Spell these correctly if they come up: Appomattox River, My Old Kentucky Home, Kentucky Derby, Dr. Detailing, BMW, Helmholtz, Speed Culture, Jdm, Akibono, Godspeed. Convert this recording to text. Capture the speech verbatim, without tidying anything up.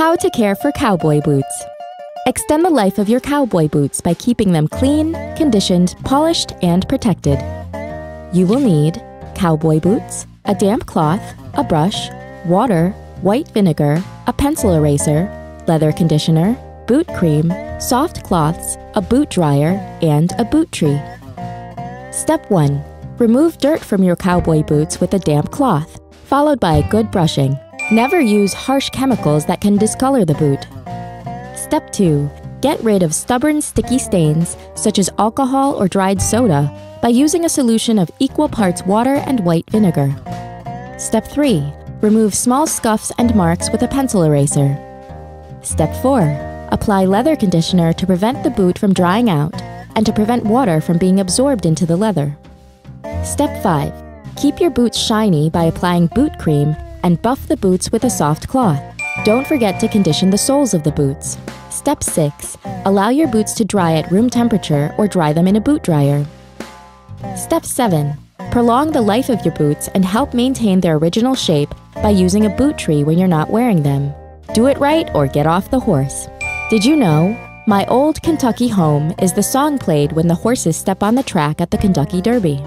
How to care for cowboy boots. Extend the life of your cowboy boots by keeping them clean, conditioned, polished, and protected. You will need cowboy boots, a damp cloth, a brush, water, white vinegar, a pencil eraser, leather conditioner, boot cream, soft cloths, a boot dryer, and a boot tree. Step one. Remove dirt from your cowboy boots with a damp cloth, followed by good brushing. Never use harsh chemicals that can discolor the boot. Step two. Get rid of stubborn, sticky stains, such as alcohol or dried soda, by using a solution of equal parts water and white vinegar. Step three. Remove small scuffs and marks with a pencil eraser. Step four. Apply leather conditioner to prevent the boot from drying out and to prevent water from being absorbed into the leather. Step five. Keep your boots shiny by applying boot cream and buff the boots with a soft cloth. Don't forget to condition the soles of the boots. Step six. Allow your boots to dry at room temperature or dry them in a boot dryer. Step seven. Prolong the life of your boots and help maintain their original shape by using a boot tree when you're not wearing them. Do it right or get off the horse. Did you know? My Old Kentucky Home is the song played when the horses step on the track at the Kentucky Derby.